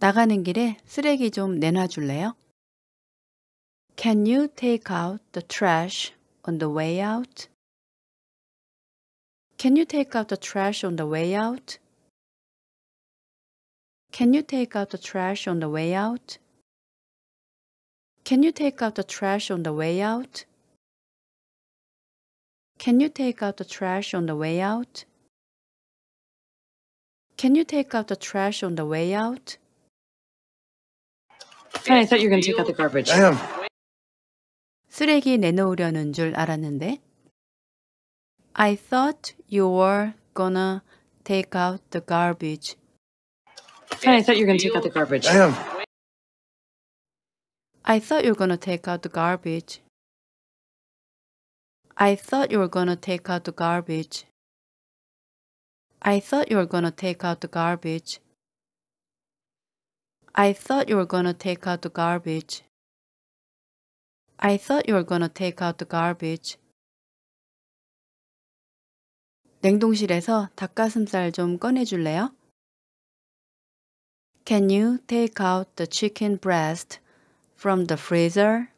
나가는 길에 쓰레기 좀 내놔 줄래요? Can you take out the trash on the way out? Can you take out the trash on the way out? Can you take out the trash on the way out? Can you take out the trash on the way out? Can you take out the trash on the way out? Can you take out the trash on the way out? Hey, I thought you were going to take out the garbage. I am. 쓰레기 내놓으려는 줄 알았는데. I thought you were gonna take out the garbage. Hey, I thought you were going to take out the garbage. I am. I thought you were going to take out the garbage. I thought you were going to take out the garbage. I thought you were going to take out the garbage. I thought you were going to take out the garbage. I thought you were going to take out the garbage. 냉동실에서 닭가슴살 좀 꺼내 줄래요? Can you take out the chicken breast from the freezer?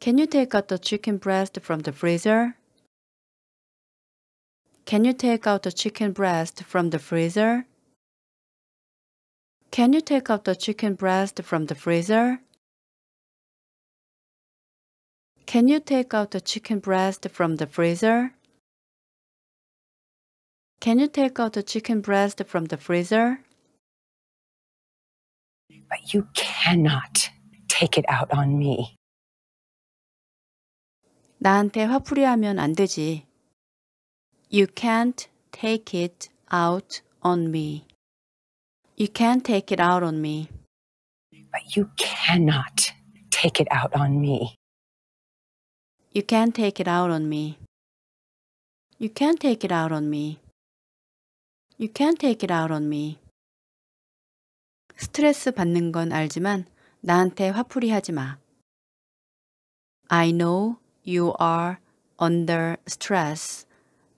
Can you take out the chicken breast from the freezer? Can you take out the chicken breast from the freezer? Can you take out the chicken breast from the freezer? Can you take out the chicken breast from the freezer? Can you take out the chicken breast from the freezer? But you cannot take it out on me. 나한테 화풀이하면 안 되지. You can't take it out on me. You can't take it out on me. But you cannot take it out on me. You can't take it out on me. You can't take it out on me. You can't take it out on me. 스트레스 받는 건 알지만 나한테 화풀이 하지 마. I know you are under stress,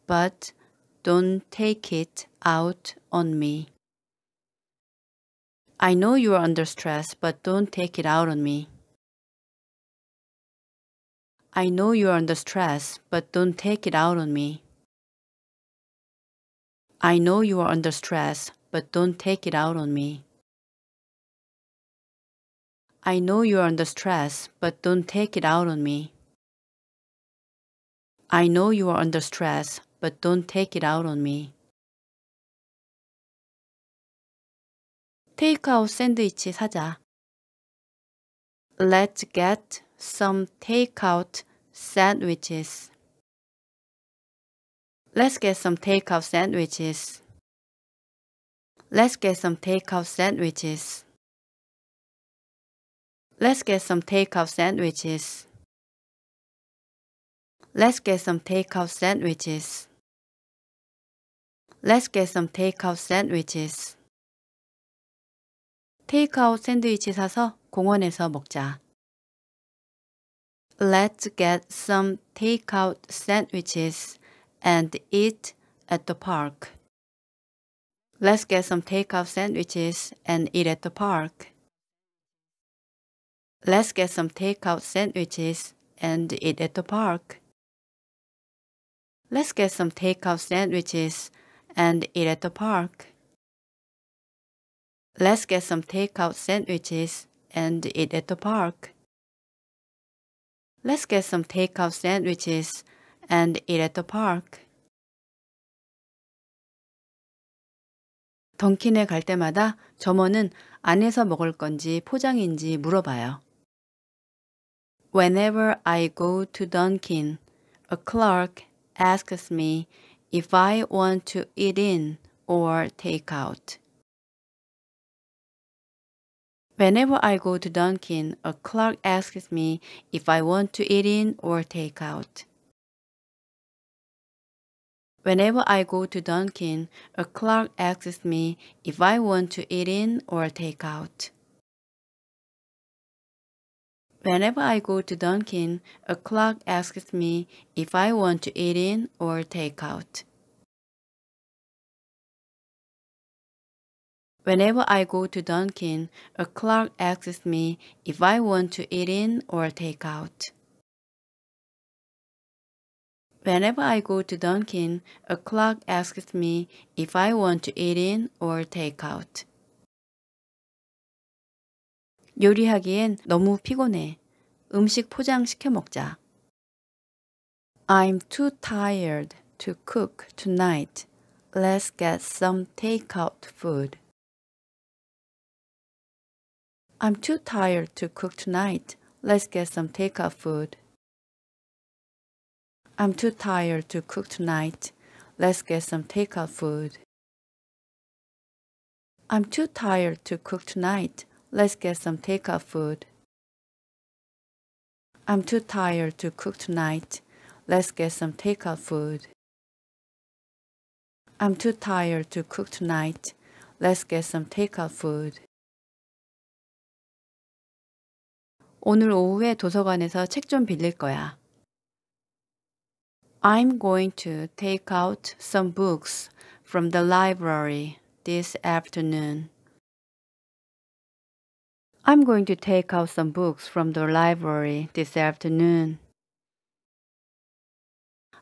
but don't take it out on me. I know you are under stress, but don't take it out on me. I know you are under stress, but don't take it out on me. I know you are under stress, but don't take it out on me. I know you are under stress, but don't take it out on me. I know you are under stress, but don't take it out on me. 테이크아웃 샌드위치 사자. Let's get some takeout sandwiches. Let's get some takeout sandwiches. Let's get some takeout sandwiches. Let's get some takeout sandwiches. Let's get some takeout sandwiches. Let's get some takeout sandwiches. 테이크아웃 샌드위치 사서 공원에서 먹자. Let's get some takeout sandwiches and eat at the park. Let's get some takeout sandwiches and eat at the park. Let's get some takeout sandwiches and eat at the park. Let's get some takeout sandwiches and eat at the park. Let's get some takeout sandwiches and eat at the park. Let's get some takeout sandwiches and eat at the park. 던킨에 갈 때마다 점원은 안에서 먹을 건지 포장인지 물어봐요. Whenever I go to Dunkin, a clerk asks me if I want to eat in or take out. Whenever I go to Dunkin, a clerk asks me if I want to eat in or take out. Whenever I go to Dunkin, a clerk asks me if I want to eat in or take out. Whenever I go to Dunkin, a clerk asks me if I want to eat in or take out. Whenever I go to Dunkin, a clerk asks me if I want to eat in or take out. Whenever I go to Dunkin, a clerk asks me if I want to eat in or take out. 요리하기엔 너무 피곤해. 음식 포장시켜 먹자. I'm too tired to cook tonight. Let's get some takeout food. I'm too tired to cook tonight. Let's get some takeout food. I'm too tired to cook tonight. Let's get some takeout food. I'm too tired to cook tonight. Let's get some takeout food. I'm too tired to cook tonight. Let's get some takeout food. I'm too tired to cook tonight. Let's get some takeout food. 오늘 오후에 도서관에서 책 좀 빌릴 거야. I'm going to take out some books from the library this afternoon. I'm going to take out some books from the library this afternoon.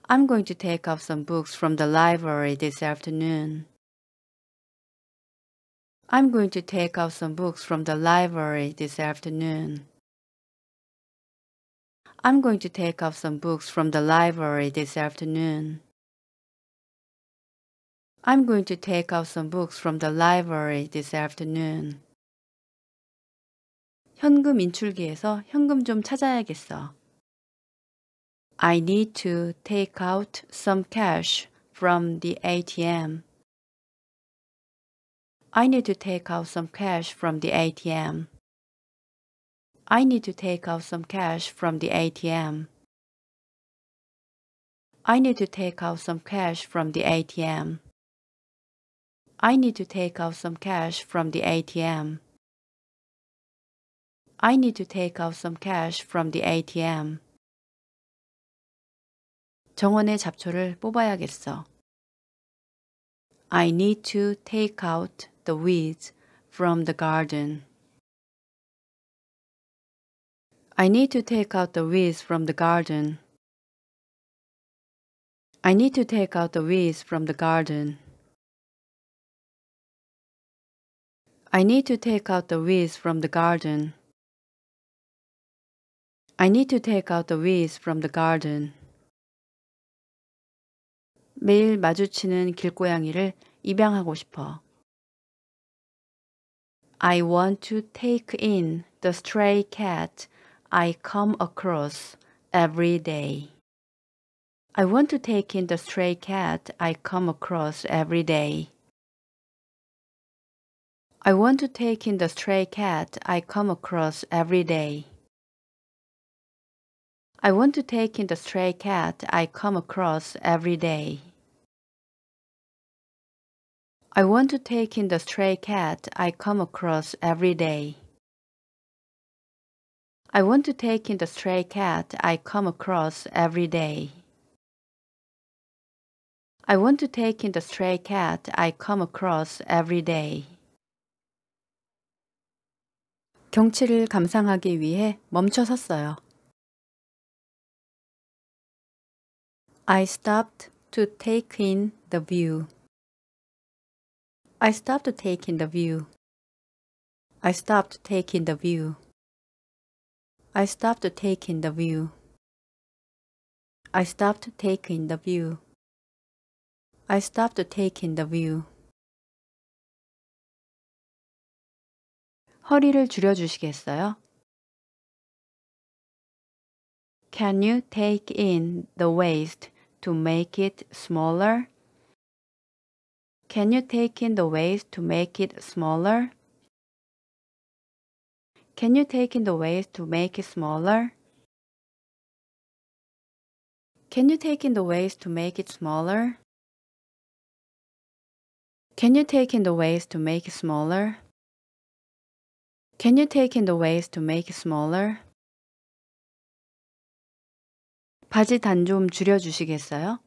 I'm going to take out some books from the library this afternoon. I'm going to take out some books from the library this afternoon. I'm going to take out some books from the library this afternoon. I'm going to take out some books from the library this afternoon. 현금 인출기에서 현금 좀 찾아야겠어. I need to take out some cash from the ATM. I need to take out some cash from the ATM. I need to take out some cash from the ATM. I need to take out some cash from the ATM. I need to take out some cash from the ATM. I need to take out some cash from the ATM. 정원의 잡초를 뽑아야겠어. I need to take out the weeds from the garden. I need to take out the weeds from the garden. I need to take out the weeds from the garden. I need to take out the weeds from the garden. I need to take out the weeds from the garden. 매일 마주치는 길고양이를 입양하고 싶어. I want to take in the stray cat I come across every day. I want to take in the stray cat I come across every day. I want to take in the stray cat I come across every day. I want to take in the stray cat I come across every day. I want to take in the stray cat I come across every day. I want to take in the stray cat I come across every day. I want to take in the stray cat I come across every day. 경치를 감상하기 위해 멈춰 섰어요. I stopped to take in the view. I stopped to take in the view. I stopped to take in the view. I stopped to take in the view. I stopped to take in the view. I stopped to take in the view. 허리를 줄여주시겠어요? Can you take in the waist to make it smaller? Can you take in the waist to make it smaller? Can you take in the waist to make it smaller? Can you take in the waist to make it smaller? Can you take in the waist to make it smaller? Can you take in the waist to make it smaller? 바지 단 좀 줄여주시겠어요?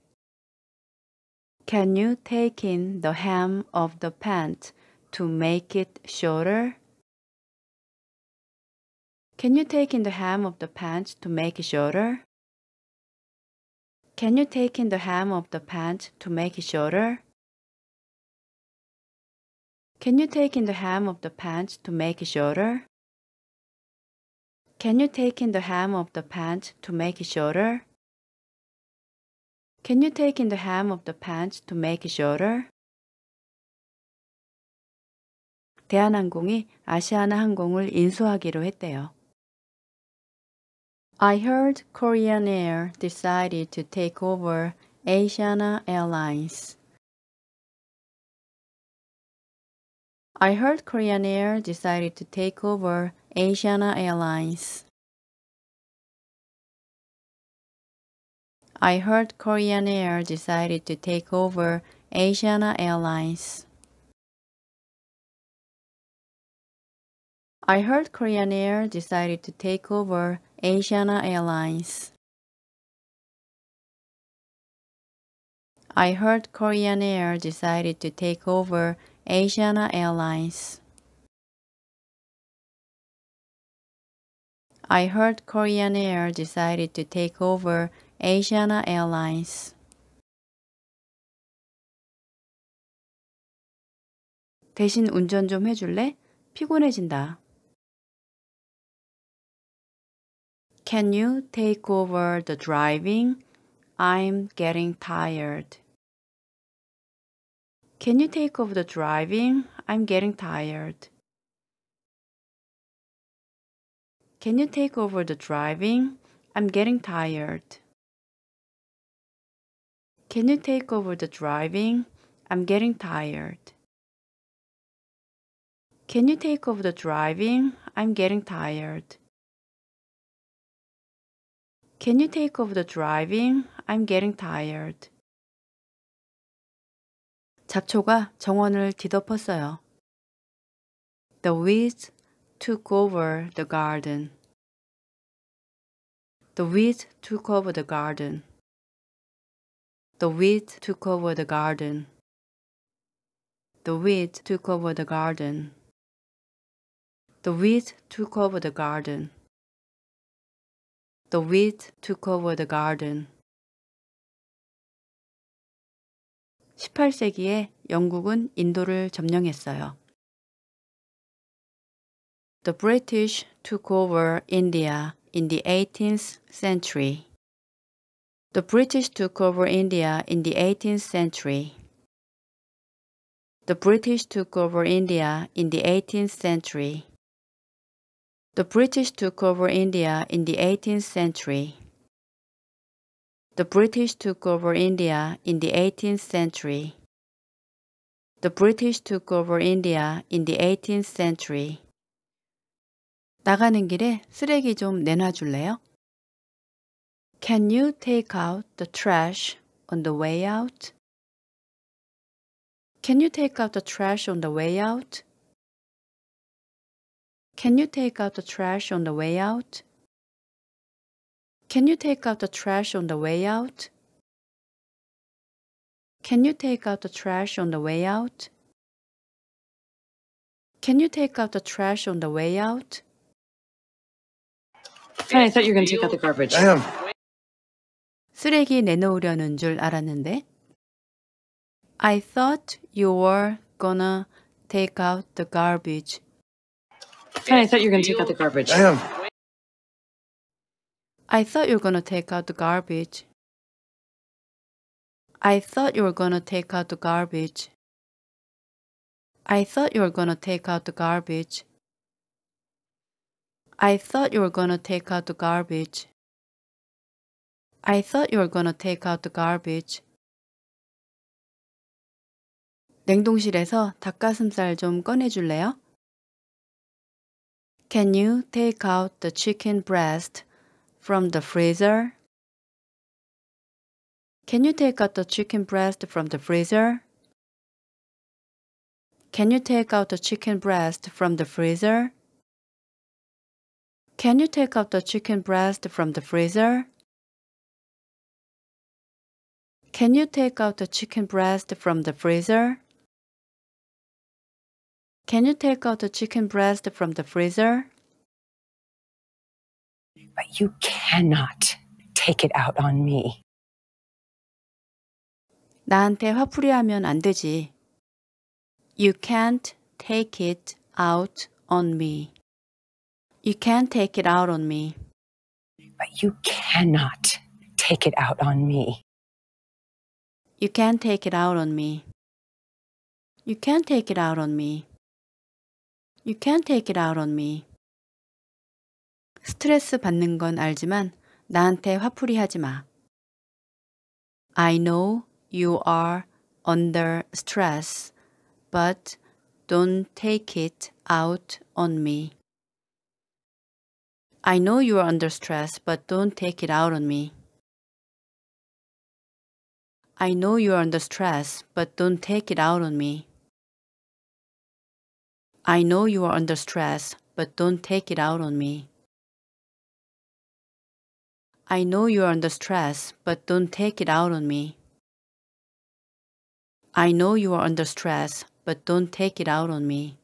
Can you take in the hem of the pant to make it shorter? Can you take in the hem of the pants to make it shorter? Can you take in the hem of the pants to make it shorter? Can you take in the hem of the pants to make it shorter? Can you take in the hem of the pants to make it shorter? Can you take in the hem of the pants to make it shorter? 대한항공이 아시아나 항공을 인수하기로 했대요. I heard Korean Air decided to take over Asiana Airlines. I heard Korean Air decided to take over Asiana Airlines. I heard Korean Air decided to take over Asiana Airlines. I heard Korean Air decided to take over Asiana Airlines. I heard Korean Air decided to take over Asiana Airlines. I heard Korean Air decided to take over Asiana Airlines. 대신 운전 좀 해줄래? 피곤해진다. Can you take over the driving? I'm getting tired. Can you take over the driving? I'm getting tired. Can you take over the driving? I'm getting tired. Can you take over the driving? I'm getting tired. Can you take over the driving? I'm getting tired. Can you take over the driving? I'm getting tired. 잡초가 정원을 뒤덮었어요. The weeds took over the garden. The weeds took over the garden. The weeds took over the garden. The weeds took over the garden. The weeds took over the garden. The weeds took over the garden. 18세기에 영국은 인도를 점령했어요. The British took over India in the 18th century. The British took over India in the 18th century. The British took over India in the 18th century. The British took over India in the 18th century. The British took over India in the 18th century. The British took over India in the 18th century. 나가는 길에 쓰레기 좀 내놔 줄래요? Can you take out the trash on the way out? Can you take out the trash on the way out? Can you take out the trash on the way out? Can you take out the trash on the way out? Can you take out the trash on the way out? Can you take out the trash on the way out? Hey, I thought you were going to take out the garbage. I am. 쓰레기 내놓으려는 줄 알았는데. I thought you were gonna take out the garbage. Hey, I thought you were going to take out the garbage. I am. I thought you were going to take out the garbage. I thought you were going to take out the garbage. I thought you were going to take out the garbage. I thought you were going to take out the garbage. I thought you were going to take out the garbage. 냉동실에서 닭가슴살 좀 꺼내줄래요? Can you take out the chicken breast from the freezer? Can you take out the chicken breast from the freezer? Can you take out the chicken breast from the freezer? Can you take out the chicken breast from the freezer? Can you take out the chicken breast from the freezer? Can you take out the chicken breast from the freezer? But you cannot take it out on me. 나한테 화풀이하면 안 되지. You can't take it out on me. You can't take it out on me. But you cannot take it out on me. You can't take it out on me. You can't take it out on me. You can't take it out on me. 스트레스 받는 건 알지만 나한테 화풀이 하지 마. I know you are under stress, but don't take it out on me. I know you are under stress, but don't take it out on me. I know you are under stress, but don't take it out on me. I know you are under stress, but don't take it out on me. I know you are under stress, but don't take it out on me. I know you are under stress, but don't take it out on me.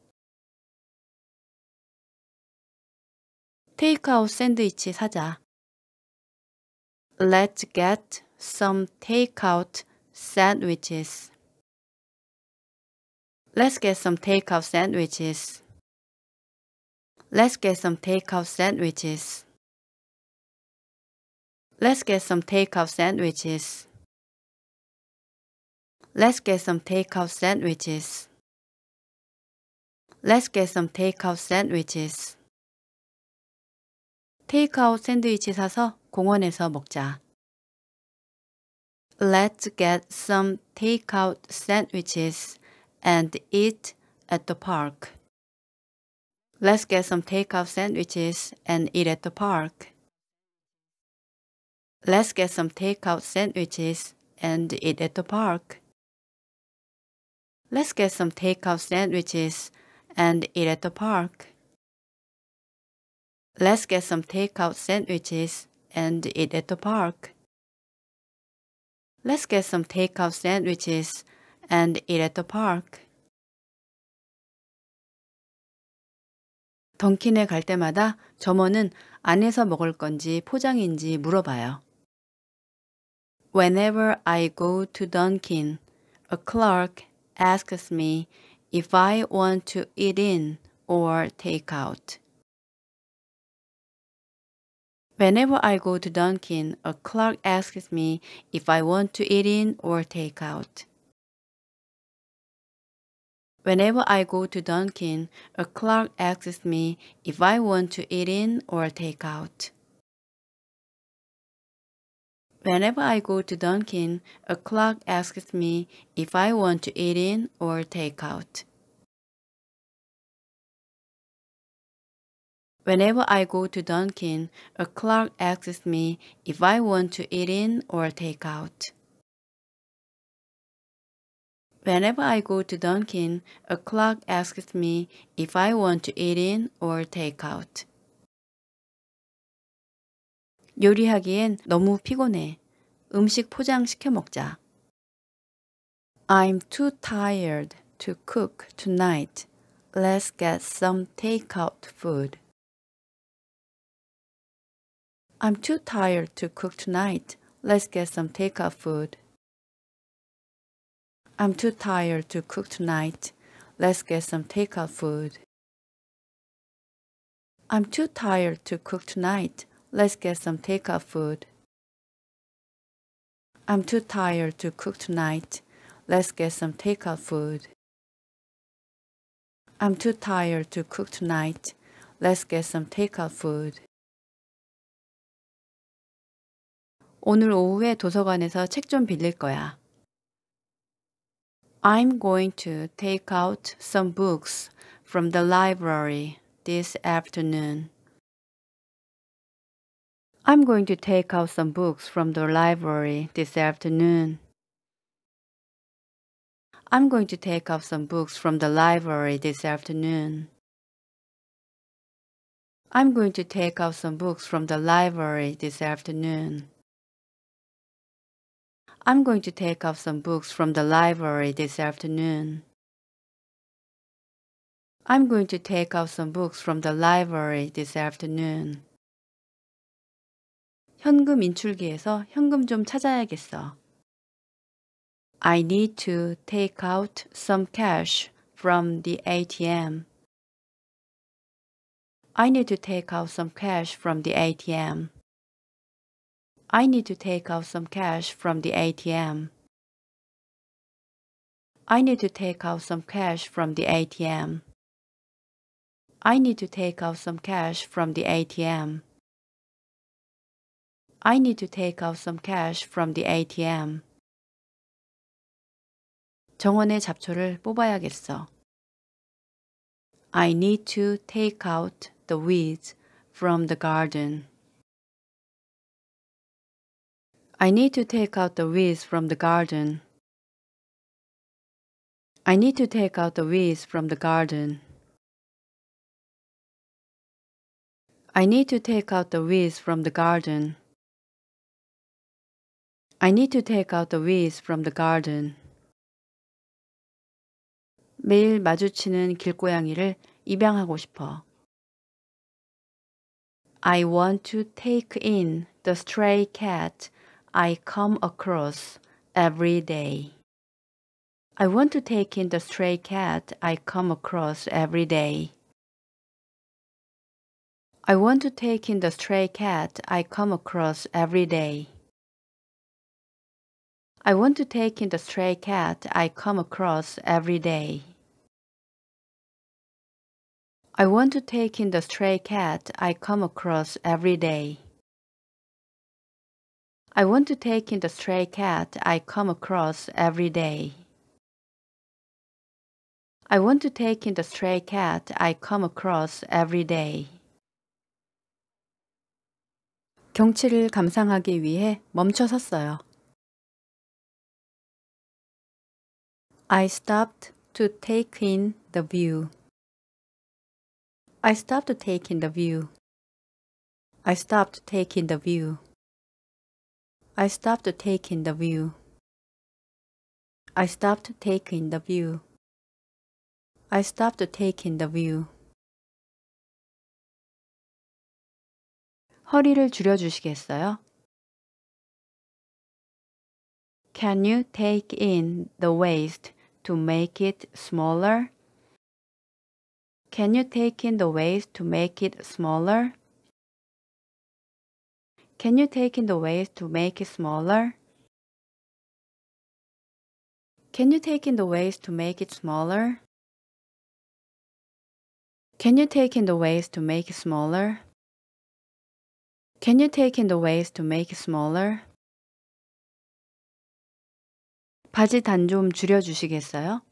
테이크아웃 샌드위치 사자. Let's get some takeout sandwiches. Let's get some takeout sandwiches. Let's get some takeout sandwiches. Let's get some takeout sandwiches. Let's get some takeout sandwiches. Let's get some takeout sandwiches. 테이크아웃 샌드위치 사서 공원에서 먹자. Let's get some takeout sandwiches and eat at the park. Let's get some takeout sandwiches and eat at the park. Let's get some takeout sandwiches and eat at the park. Let's get some takeout sandwiches and eat at the park. Let's get some takeout sandwiches and eat at the park. Let's get some takeout sandwiches and eat at the park. 던킨에 갈 때마다 점원은 안에서 먹을 건지 포장인지 물어봐요. Whenever I go to Dunkin, a clerk asks me if I want to eat in or take out. Whenever I go to Dunkin, a clerk asks me if I want to eat in or take out. Whenever I go to Dunkin, a clerk asks me if I want to eat in or take out. Whenever I go to Dunkin, a clerk asks me if I want to eat in or take out. Whenever I go to Dunkin, a clerk asks me if I want to eat in or take out. Whenever I go to Dunkin, a clerk asks me if I want to eat in or take out. 요리하기엔 너무 피곤해. 음식 포장시켜 먹자. I'm too tired to cook tonight. Let's get some takeout food. I'm too tired to cook tonight. Let's get some takeout food. I'm too tired to cook tonight. Let's get some takeout food. I'm too tired to cook tonight. Let's get some takeout food. I'm too tired to cook tonight. Let's get some takeout food. I'm too tired to cook tonight. Let's get some takeout food. 오늘 오후에 도서관에서 책 좀 빌릴 거야. I'm going to take out some books from the library this afternoon. I'm going to take out some books from the library this afternoon. I'm going to take out some books from the library this afternoon. I'm going to take out some books from the library this afternoon. I'm going to take out some books from the library this afternoon. I'm going to take out some books from the library this afternoon. 현금 인출기에서 현금 좀 찾아야겠어. I need to take out some cash from the ATM. I need to take out some cash from the ATM. I need to take out some cash from the ATM. I need to take out some cash from the ATM. I need to take out some cash from the ATM. I need to take out some cash from the ATM. 정원의 잡초를 뽑아야겠어. I need to take out the weeds from the garden. I need to take out the weeds from the garden. I need to take out the weeds from the garden. I need to take out the weeds from the garden. I need to take out the weeds from the garden. 매일 마주치는 길고양이를 입양하고 싶어. I want to take in the stray cat I come across every day. I want to take in the stray cat I come across every day. I want to take in the stray cat I come across every day. I want to take in the stray cat I come across every day. I want to take in the stray cat I come across every day. I want to take in the stray cat I come across every day. I want to take in the stray cat I come across every day. 경치를 감상하기 위해 멈춰 섰어요. I stopped to take in the view. I stopped to take in the view. I stopped to take in the view. I stopped to take in the view. I stopped to take in the view. I stopped to take in the view. 허리를 줄여주시겠어요? Can you take in the waist to make it smaller? Can you take in the waist to make it smaller? Can you take in the waist to make it smaller? Can you take in the waist to make it smaller? Can you take in the waist to make it smaller? Can you take in the waist to make it smaller? 바지 단 좀 줄여주시겠어요?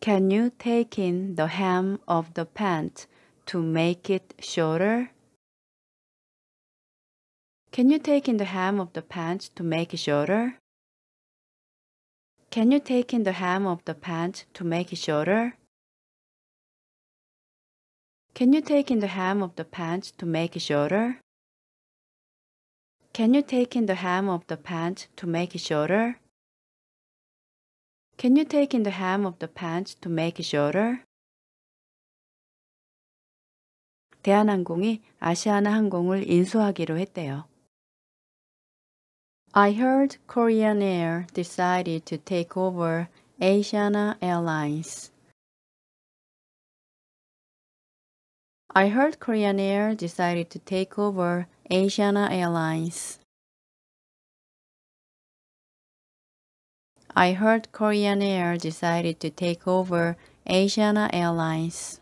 Can you take in the hem of the pant to make it shorter? Can you take in the hem of the pant to make it shorter? Can you take in the hem of the pant to make it shorter? Can you take in the hem of the pant to make it shorter? Can you take in the hem of the pant to make it shorter? Can you take in the hem of the pant to make it shorter? 대한항공이 아시아나 항공을 인수하기로 했대요. I heard Korean Air decided to take over Asiana Airlines. I heard Korean Air decided to take over Asiana Airlines. I heard Korean Air decided to take over Asiana Airlines.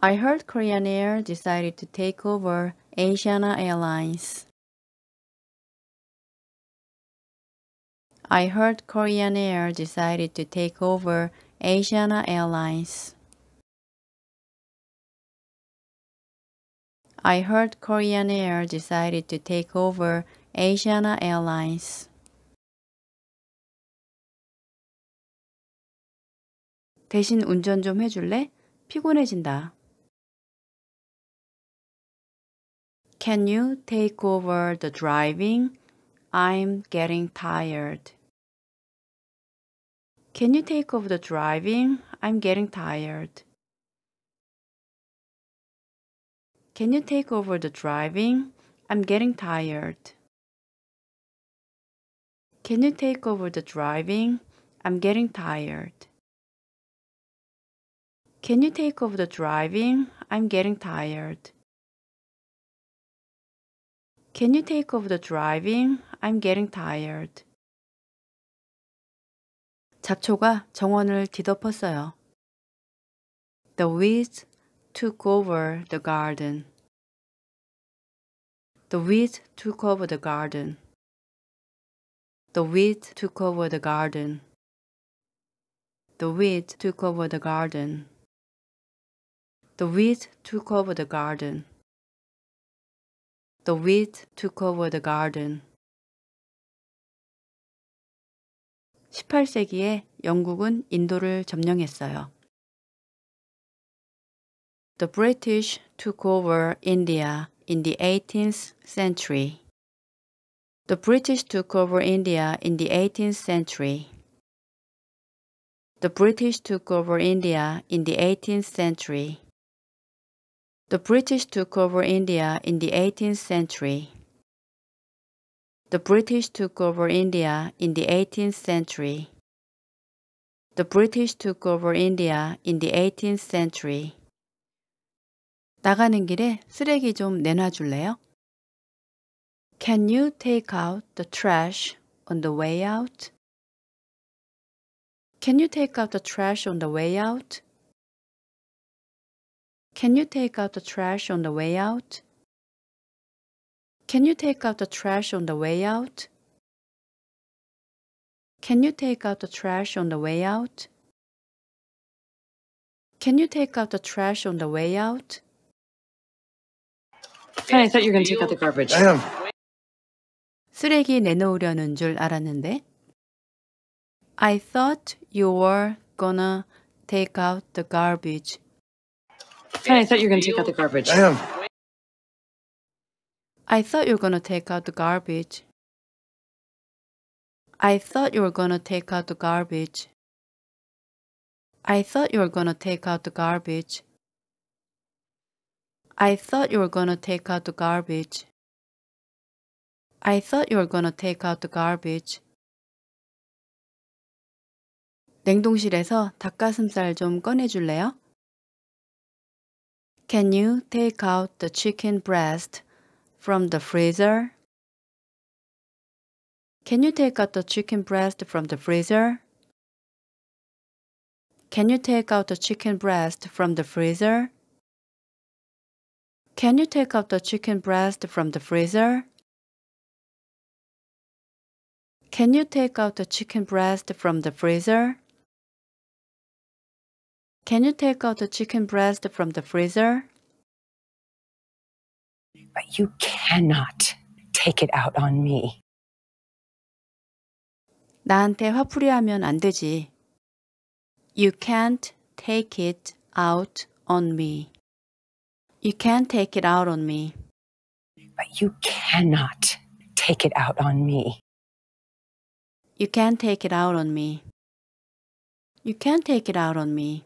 I heard Korean Air decided to take over Asiana Airlines. I heard Korean Air decided to take over Asiana Airlines. I heard Korean Air decided to take over Asiana Airlines. 대신 운전 좀 해줄래? 피곤해진다. Can you take over the driving? I'm getting tired. Can you take over the driving? I'm getting tired. Can you take over the driving? I'm getting tired. Can you take over the driving? I'm getting tired. Can you take over the driving? I'm getting tired. Can you take over the driving? I'm getting tired. 잡초가 정원을 뒤덮었어요. The weeds took over the garden. The weeds took over the garden. The weeds took over the garden. The weeds took over the garden. The weeds took over the garden. The weeds took over the garden. 18세기에 영국은 인도를 점령했어요. The British took over India in the 18th century. The British took over India in the 18th century. The British took over India in the 18th century. The British took over India in the 18th century. The British took over India in the 18th century. The British took over India in the 18th century. 나가는 길에 쓰레기 좀 내놔 줄래요? Can you take out the trash on the way out? Can you take out the trash on the way out? Can you take out the trash on the way out? Can you take out the trash on the way out? Can you take out the trash on the way out? Can you take out the trash on the way out? Hey, I thought you were going to take out the garbage. I am. 쓰레기 내놓으려는 줄 알았는데. I thought you were gonna take out the garbage. Hey, I thought you were going to take out the garbage. I am. I thought you were gonna take out the garbage. I thought you were gonna take out the garbage. I thought you were gonna take out the garbage. I thought you were gonna take out the garbage. I thought you were gonna take out the garbage. 냉동실에서 닭가슴살 좀 꺼내줄래요? Can you take out the chicken breast from the freezer? Can you take out the chicken breast from the freezer? Can you take out the chicken breast from the freezer? Can you take out the chicken breast from the freezer? Can you take out the chicken breast from the freezer? Can you take out the chicken breast from the freezer? But you cannot take it out on me. 나한테 화풀이하면 안 되지. You can't take it out on me. You can't take it out on me. But you cannot take it out on me. You can't take it out on me. You can't take it out on me.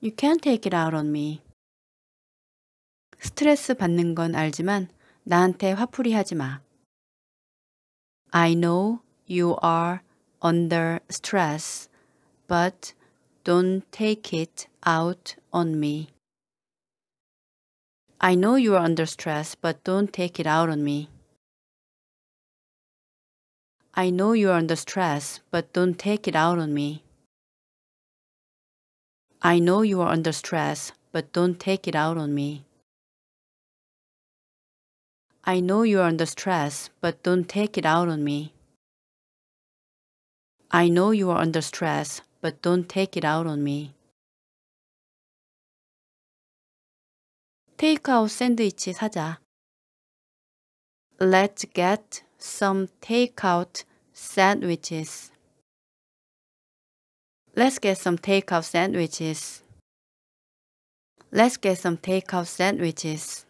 You can't take it out on me. 스트레스 받는 건 알지만 나한테 화풀이 하지 마. I know you are under stress, but don't take it out on me. I know you are under stress, but don't take it out on me. I know you are under stress, but don't take it out on me. I know you are under stress, but don't take it out on me. I know you are under stress, but don't take it out on me. I know you are under stress, but don't take it out on me. 테이크아웃 샌드위치 사자. Let's get some takeout sandwiches. Let's get some takeout sandwiches. Let's get some takeout sandwiches.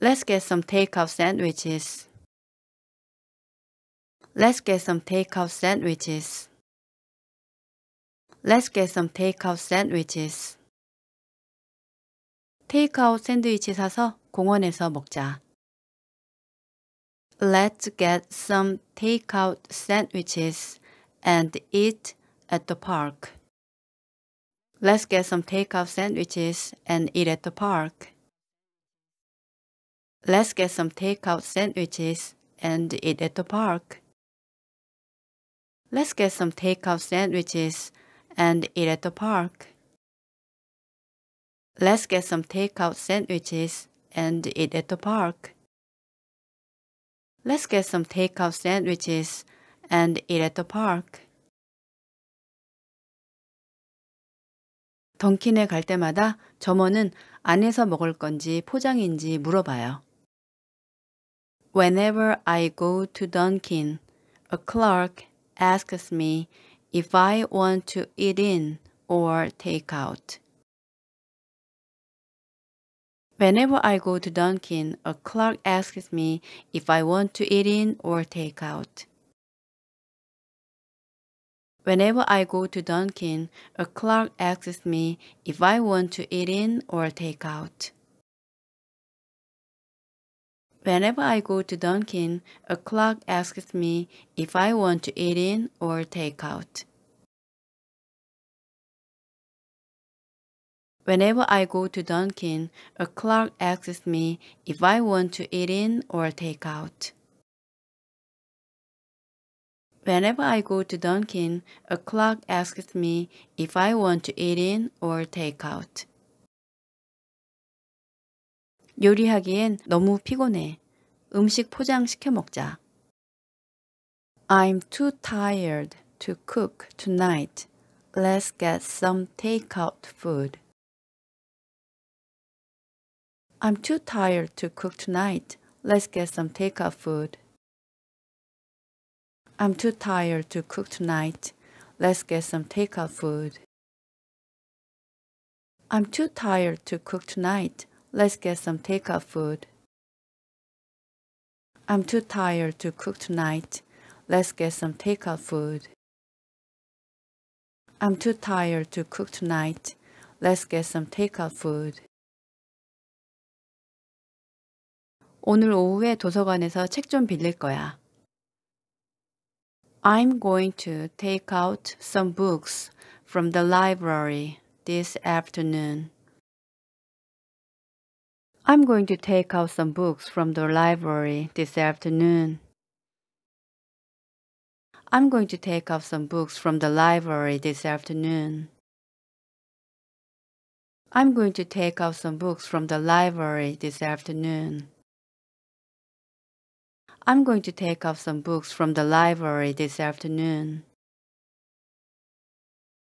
Let's get some takeout sandwiches. Let's get some takeout sandwiches. Let's get some takeout sandwiches. 테이크아웃 샌드위치 사서 공원에서 먹자. Let's get some takeout sandwiches and eat at the park. Let's get some takeout sandwiches and eat at the park. Let's get some takeout sandwiches and eat at the park. Let's get some takeout sandwiches and eat at the park. Let's get some takeout sandwiches and eat at the park. Let's get some takeout sandwiches and eat at the park. 던킨에 갈 때마다 점원은 안에서 먹을 건지 포장인지 물어봐요. Whenever I go to Dunkin, a clerk asks me if I want to eat in or take out. Whenever I go to Dunkin, a clerk asks me if I want to eat in or take out. Whenever I go to Dunkin, a clerk asks me if I want to eat in or take out. Whenever I go to Dunkin, a clerk asks me if I want to eat in or take out. Whenever I go to Dunkin, a clerk asks me if I want to eat in or take out. Whenever I go to Dunkin, a clerk asks me if I want to eat in or take out. 요리하기엔 너무 피곤해. 음식 포장시켜 먹자. I'm too tired to cook tonight. Let's get some takeout food. I'm too tired to cook tonight. Let's get some takeout food. I'm too tired to cook tonight. Let's get some takeout food. I'm too tired to cook tonight. Let's get some takeout food. I'm too tired to cook tonight. Let's get some takeout food. I'm too tired to cook tonight. Let's get some takeout food. 오늘 오후에 도서관에서 책 좀 빌릴 거야. I'm going to take out some books from the library this afternoon. I'm going to take out some books from the library this afternoon. I'm going to take out some books from the library this afternoon. I'm going to take out some books from the library this afternoon. I'm going to take out some books from the library this afternoon.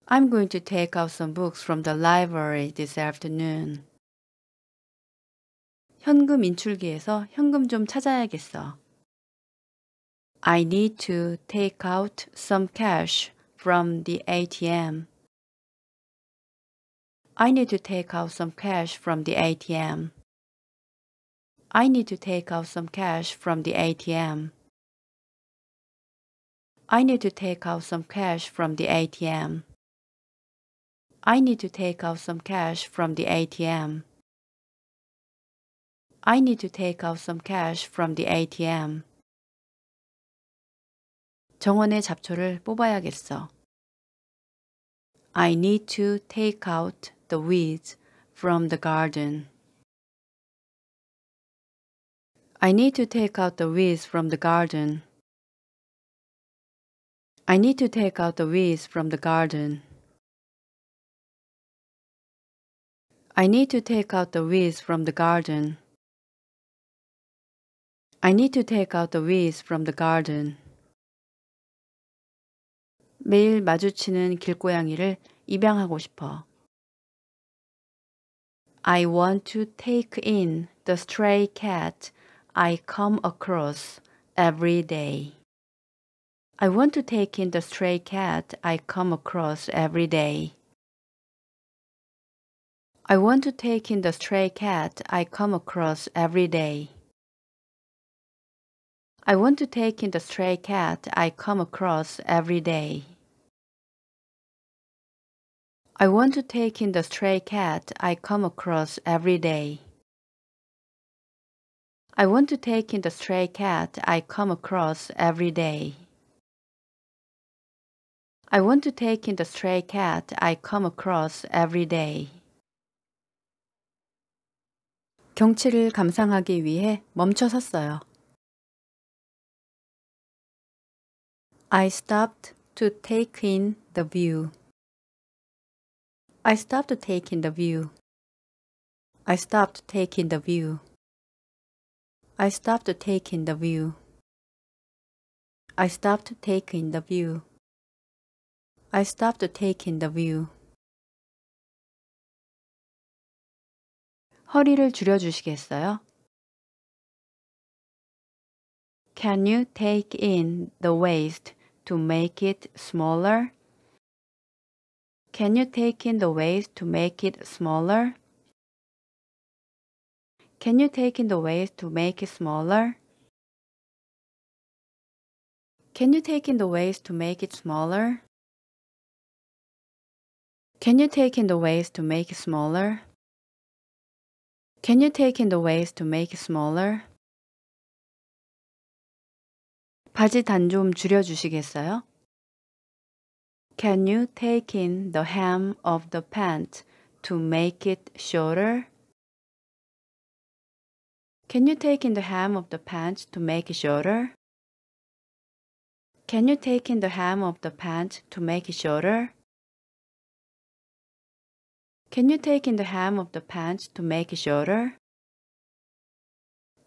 I'm going to take out some books from the library this afternoon. 현금 인출기에서 현금 좀 찾아야겠어. I need to take out some cash from the ATM. I need to take out some cash from the ATM. I need to take out some cash from the ATM. I need to take out some cash from the ATM. I need to take out some cash from the ATM. I need to take out some cash from the ATM. 정원의 잡초를 뽑아야겠어. I need to take out the weeds from the garden. I need to take out the weeds from the garden. I need to take out the weeds from the garden. I need to take out the weeds from the garden. I need to take out the weeds from the garden. 매일 마주치는 길고양이를 입양하고 싶어. I want to take in the stray cat I come across every day. I want to take in the stray cat I come across every day. I want to take in the stray cat I come across every day. I want to take in the stray cat I come across every day. I want to take in the stray cat I come across every day. I want to take in the stray cat I come across every day. I want to take in the stray cat I come across every day. 경치를 감상하기 위해 멈춰 섰어요. I stopped to take in the view. I stopped to take in the view. I stopped to take in the view. I stopped to take in the view. I stopped to take in the view. I stopped to take in the view. 허리를 줄여주시겠어요? Can you take in the waist to make it smaller? Can you take in the waist to make it smaller? Can you take in the waist to make it smaller? Can you take in the waist to make it smaller? Can you take in the waist to make it smaller? Can you take in the waist to make it smaller? 바지 단 좀 줄여주시겠어요? Can you take in the hem of the pant to make it shorter? Can you take in the hem of the pant to make it shorter? Can you take in the hem of the pant to make it shorter? Can you take in the hem of the pant to make it shorter?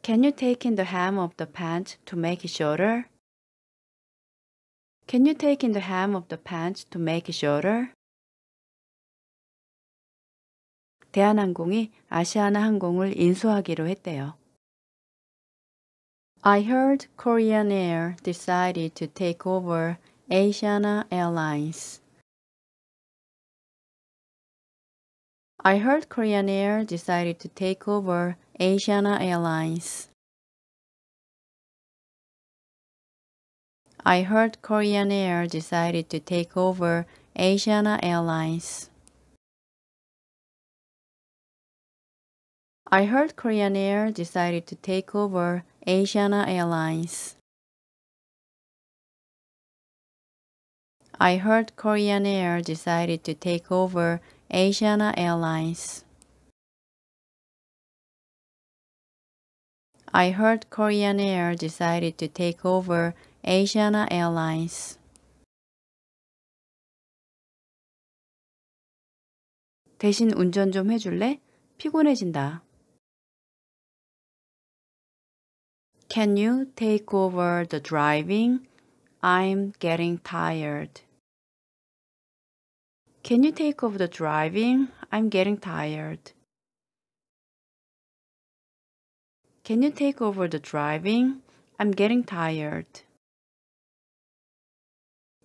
Can you take in the hem of the pant to make it shorter? Can you take in the hem of the pant to make it shorter? 대한항공이 아시아나 항공을 인수하기로 했대요. I heard Korean Air decided to take over Asiana Airlines. I heard Korean Air decided to take over Asiana Airlines. I heard Korean Air decided to take over Asiana Airlines. I heard Korean Air decided to take over Asiana Airlines. I heard Korean Air decided to take over Asiana Airlines. I heard Korean Air decided to take over Asiana Airlines. 대신 운전 좀 해줄래? 피곤해진다. Can you take over the driving? I'm getting tired. Can you take over the driving? I'm getting tired. Can you take over the driving? I'm getting tired.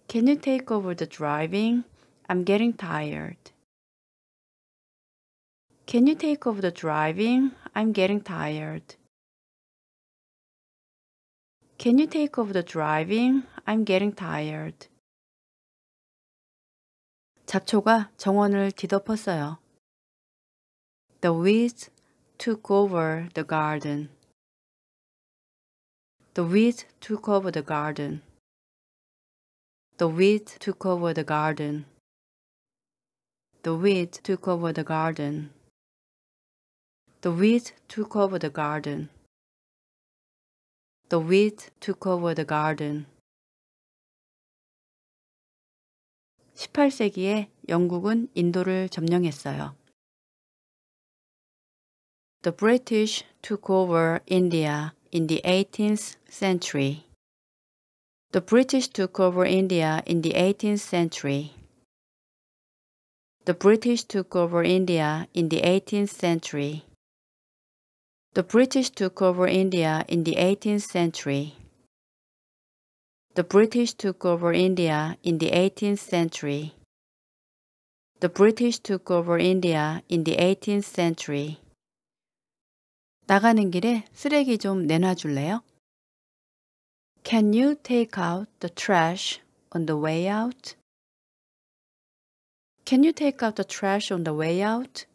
Can you take over the driving? I'm getting tired. Can you take over the driving? I'm getting tired. Can you take over the driving? I'm getting tired. 잡초가 정원을 뒤덮었어요. The weeds took over the garden. The weeds took over the garden. The weeds took over the garden. The weeds took over the garden. The weeds took over the garden. The weeds took over the garden. 18세기에 영국은 인도를 점령했어요. The British took over India in the 18th century. The British took over India in the 18th century. The British took over India in the 18th century. The British took over India in the 18th century. The British took over India in the 18th century. The British took over India in the 18th century. 나가는 길에 쓰레기 좀 내놔 줄래요? Can you take out the trash on the way out? Can you take out the trash on the way out?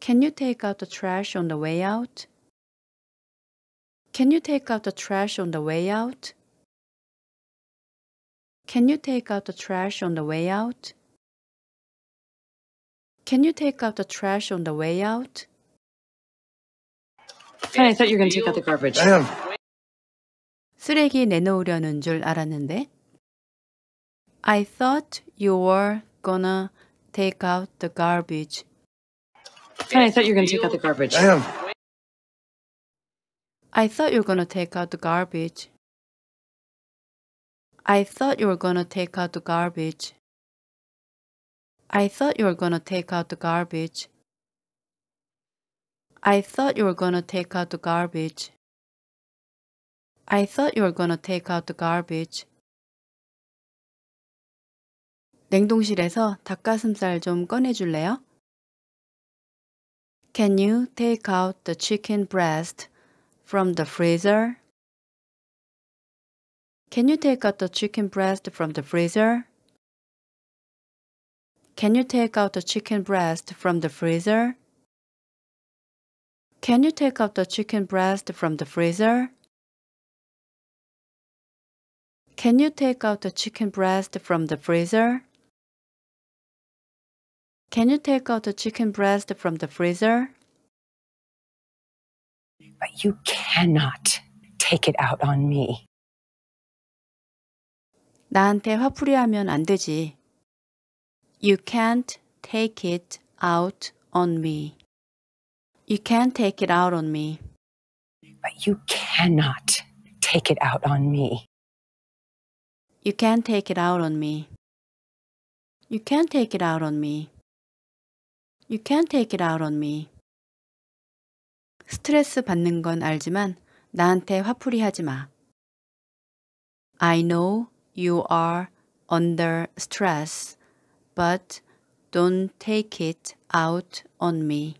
Can you take out the trash on the way out? Can you take out the trash on the way out? Can you take out the trash on the way out? Can you take out the trash on the way out? Honey, I thought you were going to take out the garbage. Damn. 쓰레기 내놓으려는 줄 알았는데. I thought you were gonna take out the garbage. Honey, I thought you were going to take out the garbage. Damn. I thought you were going to take out the garbage. I thought you were going to take out the garbage. I thought you were going to take out the garbage. I thought you were going to take out the garbage. I thought you were going to take out the garbage. 냉동실에서 닭가슴살 좀 꺼내줄래요? Can you take out the chicken breast from the freezer? Can you take out the chicken breast from the freezer? Can you take out the chicken breast from the freezer? Can you take out the chicken breast from the freezer? Can you take out the chicken breast from the freezer? Can you take out the chicken breast from the freezer? But you cannot take it out on me. 나한테 화풀이하면 안 되지. You can't take it out on me. You can't take it out on me. But you cannot take it out on me. You can't take it out on me. You can't take it out on me. You can't take it out on me. 스트레스 받는 건 알지만 나한테 화풀이하지 마. I know you are under stress, but don't take it out on me.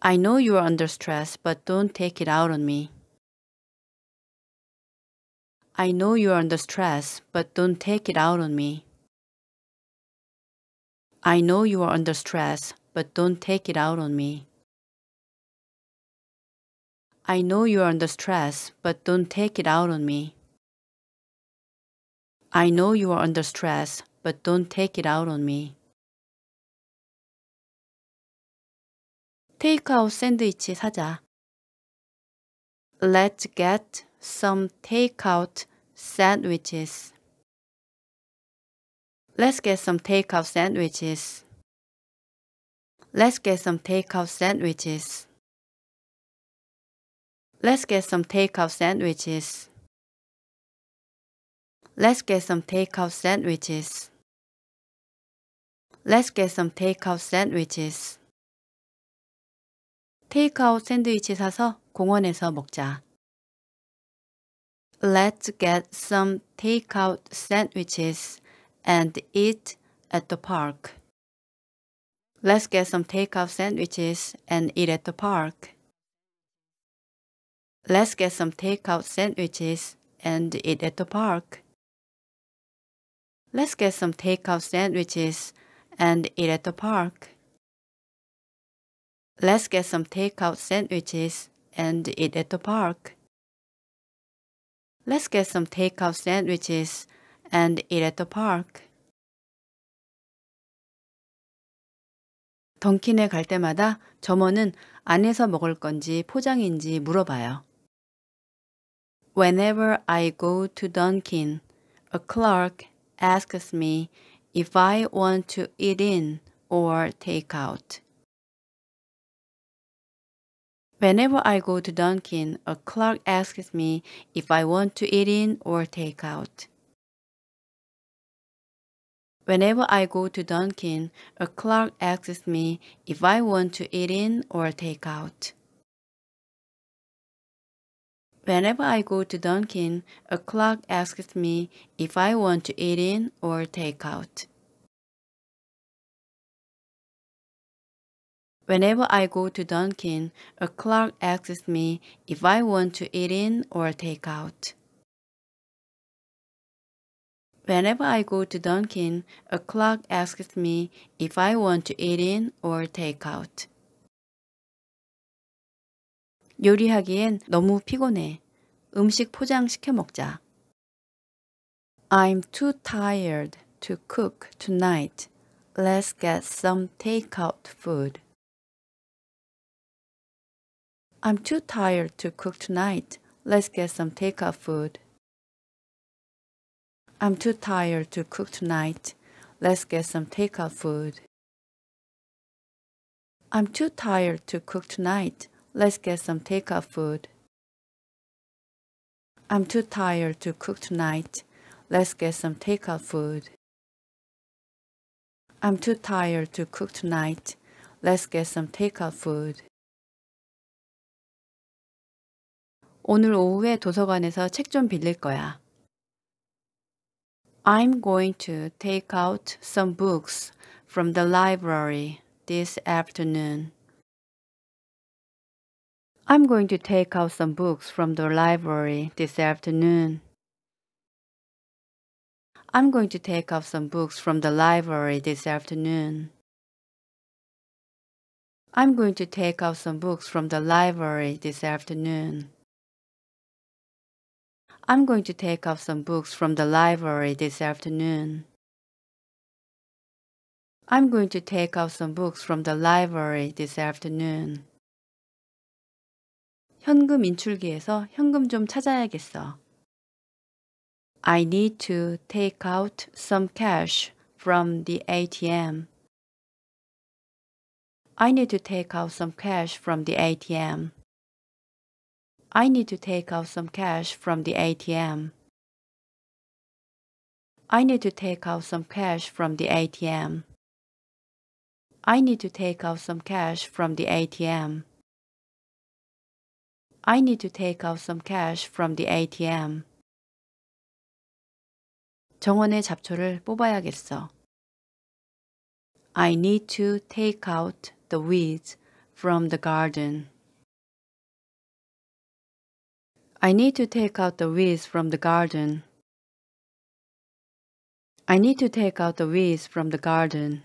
I know you are under stress, but don't take it out on me. I know you are under stress, but don't take it out on me. I know you are under stress, but don't take it out on me. I know you are under stress, but don't take it out on me. I know you are under stress, but don't take it out on me. 테이크아웃 샌드위치 사자. Let's get some takeout sandwiches. Let's get some takeout sandwiches. Let's get some takeout sandwiches. Let's get some takeout sandwiches. Let's get some takeout sandwiches. Let's get some takeout sandwiches. 테이크아웃 샌드위치 사서 공원에서 먹자. Let's get some takeout sandwiches and eat at the park. Let's get some takeout sandwiches and eat at the park. Let's get some takeout sandwiches and eat at the park. Let's get some takeout sandwiches and eat at the park. Let's get some takeout sandwiches and eat at the park. Let's get some takeout sandwiches and eat at the park. 던킨에 갈 때마다 점원은 안에서 먹을 건지 포장인지 물어봐요. Whenever I go to Dunkin, a clerk asks me if I want to eat in or take out. Whenever I go to Dunkin, a clerk asks me if I want to eat in or take out. Whenever I go to Dunkin, a clerk asks me if I want to eat in or take out. Whenever I go to Dunkin, a clerk asks me if I want to eat in or take out. Whenever I go to Dunkin, a clerk asks me if I want to eat in or take out. Whenever I go to Dunkin, a clerk asks me if I want to eat in or take out. 요리하기엔 너무 피곤해. 음식 포장시켜 먹자. I'm too tired to cook tonight. Let's get some takeout food. I'm too tired to cook tonight. Let's get some takeout food. I'm too tired to cook tonight. Let's get some takeout food. I'm too tired to cook tonight. Let's get some takeout food. I'm too tired to cook tonight. Let's get some takeout food. I'm too tired to cook tonight. Let's get some takeout food. 오늘 오후에 도서관에서 책 좀 빌릴 거야. I'm going to take out some books from the library this afternoon. I'm going to take out some books from the library this afternoon. I'm going to take out some books from the library this afternoon. I'm going to take out some books from the library this afternoon. I'm going to take out some books from the library this afternoon. I'm going to take out some books from the library this afternoon. 현금 인출기에서 현금 좀 찾아야겠어. I need to take out some cash from the ATM. I need to take out some cash from the ATM. I need to take out some cash from the ATM. I need to take out some cash from the ATM. I need to take out some cash from the ATM. I need to take out some cash from the ATM. 정원의 잡초를 뽑아야겠어. I need to take out the weeds from the garden. I need to take out the weeds from the garden. I need to take out the weeds from the garden.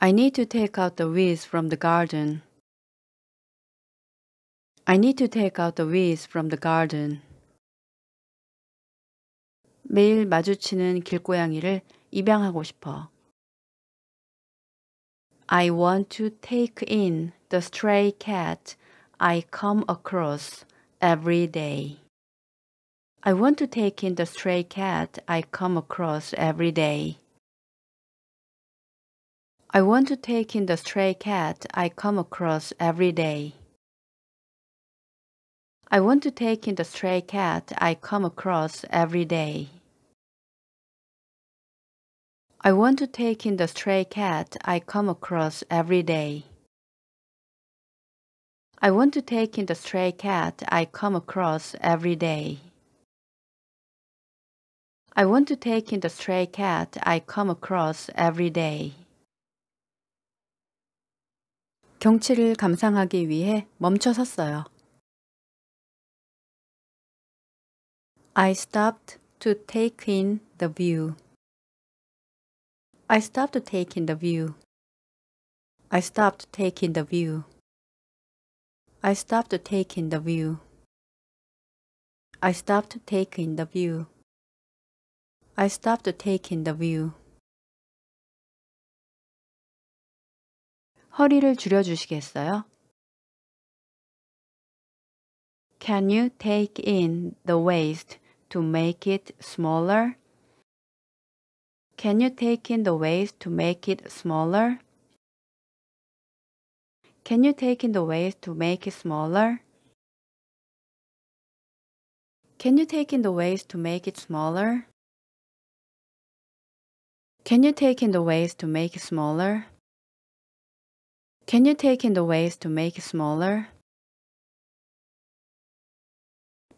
I need to take out the weeds from the garden. I need to take out the weeds from the garden. 매일 마주치는 길고양이를 입양하고 싶어. I want to take in the stray cat I come across every day. I want to take in the stray cat I come across every day. I want to take in the stray cat I come across every day. I want to take in the stray cat I come across every day. I want to take in the stray cat I come across every day. I want to take in the stray cat I come across every day. I want to take in the stray cat I come across every day. 경치를 감상하기 위해 멈춰 섰어요. I stopped to take in the view. I stopped to take in the view. I stopped to take in the view. I stopped to take in the view. I stopped to take in the view. I stopped to take in the view. 허리를 줄여주시겠어요? Can you take in the waist to make it smaller? Can you take in the waist to make it smaller? Can you take in the waist to make it smaller? Can you take in the waist to make it smaller? Can you take in the waist to make it smaller? Can you take in the waist to make it smaller?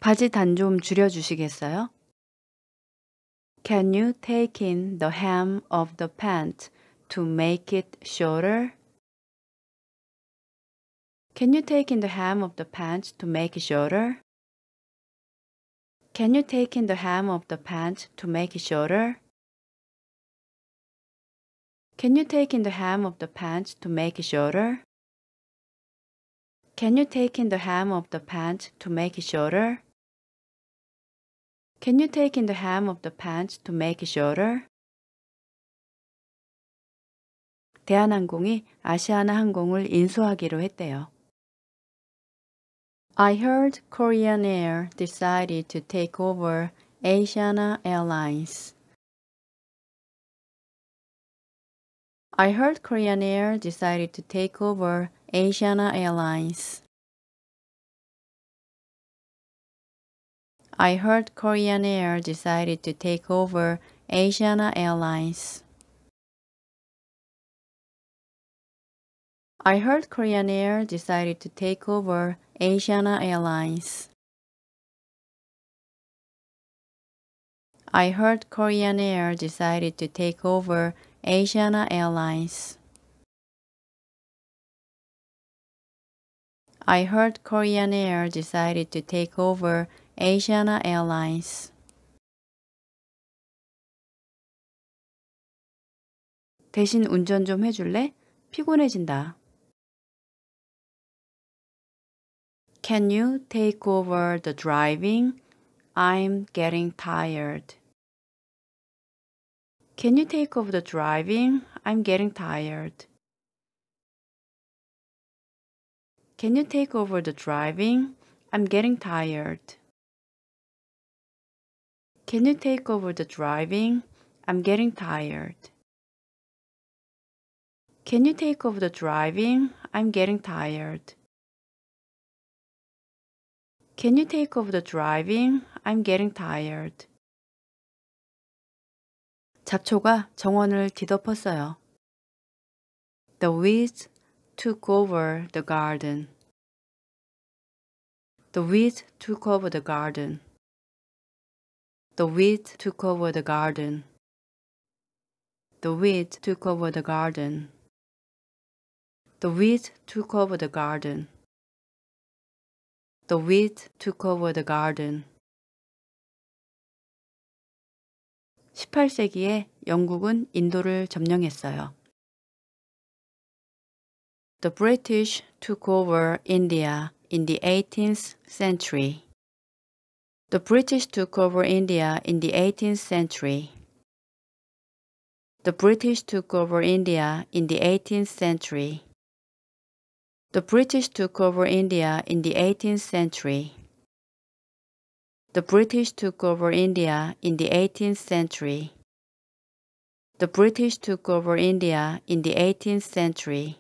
바지 단 좀 줄여주시겠어요? Can you take in the hem of the pant to make it shorter? Can you take in the hem of the pants to make it shorter? Can you take in the hem of the pants to make it shorter? Can you take in the hem of the pants to make it shorter? Can you take in the hem of the pants to make it shorter? Can you take in the hem of the pants to make it shorter? 대한항공이 아시아나 항공을 인수하기로 했대요. I heard Korean Air decided to take over Asiana Airlines. I heard Korean Air decided to take over Asiana Airlines. I heard Korean Air decided to take over Asiana Airlines. I heard Korean Air decided to take over Asiana Airlines. I heard Korean Air decided to take over Asiana Airlines. I heard Korean Air decided to take over Asiana Airlines. 대신 운전 좀 해줄래? 피곤해진다. Can you take over the driving? I'm getting tired. Can you take over the driving? I'm getting tired. Can you take over the driving? I'm getting tired. Can you take over the driving? I'm getting tired. Can you take over the driving? I'm getting tired. Can you take over the driving? I'm getting tired. 잡초가 정원을 뒤덮었어요. The weeds took over the garden. The weeds took over the garden. The weeds took over the garden. The weeds took over the garden. The weeds took over the garden. The weeds took over the garden. 18세기에 영국은 인도를 점령했어요. The British took over India in the 18th century. The British took over India in the 18th century. The British took over India in the 18th century. The British took over India in the 18th century. The British took over India in the 18th century. The British took over India in the 18th century.